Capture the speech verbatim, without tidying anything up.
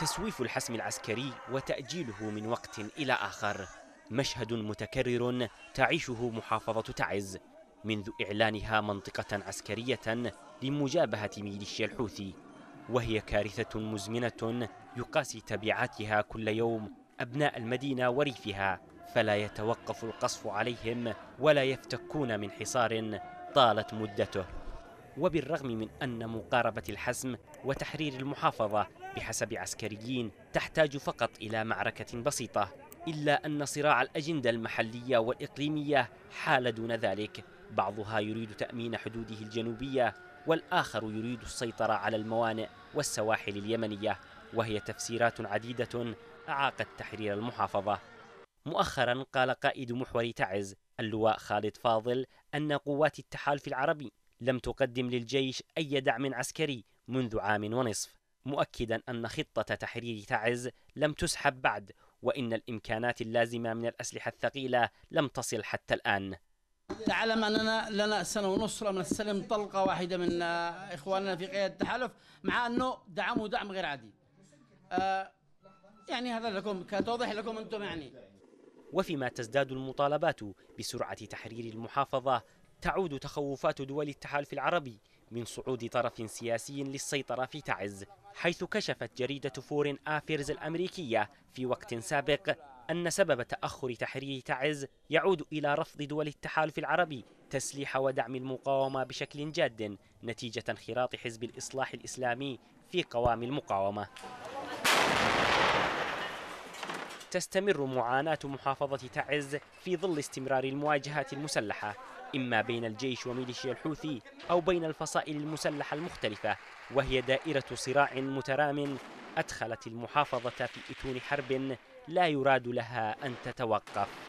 تسويف الحسم العسكري وتأجيله من وقت إلى آخر مشهد متكرر تعيشه محافظة تعز منذ إعلانها منطقة عسكرية لمجابهة ميليشيا الحوثي، وهي كارثة مزمنة يقاسي تبعاتها كل يوم أبناء المدينة وريفها، فلا يتوقف القصف عليهم ولا يفتكون من حصار طالت مدته. وبالرغم من أن مقاربة الحسم وتحرير المحافظة بحسب عسكريين تحتاج فقط إلى معركة بسيطة، إلا أن صراع الأجندة المحلية والإقليمية حال دون ذلك، بعضها يريد تأمين حدوده الجنوبية والآخر يريد السيطرة على الموانئ والسواحل اليمنية، وهي تفسيرات عديدة أعاقت تحرير المحافظة. مؤخرا قال قائد محور تعز اللواء خالد فاضل أن قوات التحالف العربي لم تقدم للجيش أي دعم عسكري منذ عام ونصف، مؤكدا أن خطة تحرير تعز لم تسحب بعد، وإن الإمكانات اللازمة من الأسلحة الثقيلة لم تصل حتى الآن. تعلم أننا لنا سنة ونصف لم نستلم طلقة واحدة من إخواننا في قيادة التحالف، مع أنه دعموا دعم غير عادي. آه يعني هذا لكم كتوضيح لكم أنتم يعني. وفيما تزداد المطالبات بسرعة تحرير المحافظة، تعود تخوفات دول التحالف العربي من صعود طرف سياسي للسيطرة في تعز، حيث كشفت جريدة فورن افيرز الأمريكية في وقت سابق أن سبب تأخر تحرير تعز يعود إلى رفض دول التحالف العربي تسليح ودعم المقاومة بشكل جاد نتيجة انخراط حزب الإصلاح الإسلامي في قوام المقاومة. تستمر معاناة محافظة تعز في ظل استمرار المواجهات المسلحة، إما بين الجيش وميليشيا الحوثي أو بين الفصائل المسلحة المختلفة، وهي دائرة صراع مترام أدخلت المحافظة في إتون حرب لا يراد لها أن تتوقف.